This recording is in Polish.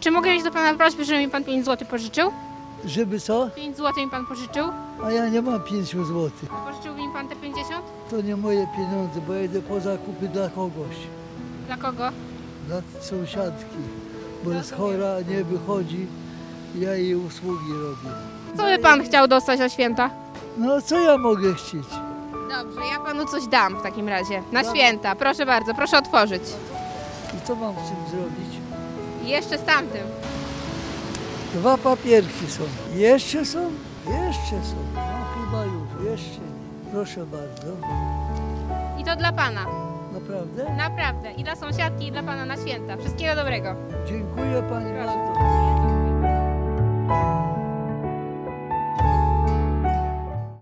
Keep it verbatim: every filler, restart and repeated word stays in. Czy mogę iść do pana prośby, żeby mi pan pięć złotych pożyczył? Żeby co? pięć złotych mi pan pożyczył? A ja nie mam pięć złotych. A pożyczyłby mi pan te pięćdziesiąt? To nie moje pieniądze, bo ja idę po zakupy dla kogoś. Dla kogo? Dla sąsiadki, bo jest chora, nie wychodzi, ja jej usługi robię. Co by pan chciał dostać na święta? No co ja mogę chcieć? Dobrze, ja panu coś dam w takim razie, na dam. Święta. Proszę bardzo, proszę otworzyć. I co mam z tym zrobić? Jeszcze z tamtym. Dwa papierki są. Jeszcze są? Jeszcze są. No chyba już, jeszcze. Proszę bardzo. I to dla pana. Naprawdę? Naprawdę. I dla sąsiadki, i dla pana na święta. Wszystkiego dobrego. Dziękuję pani bardzo.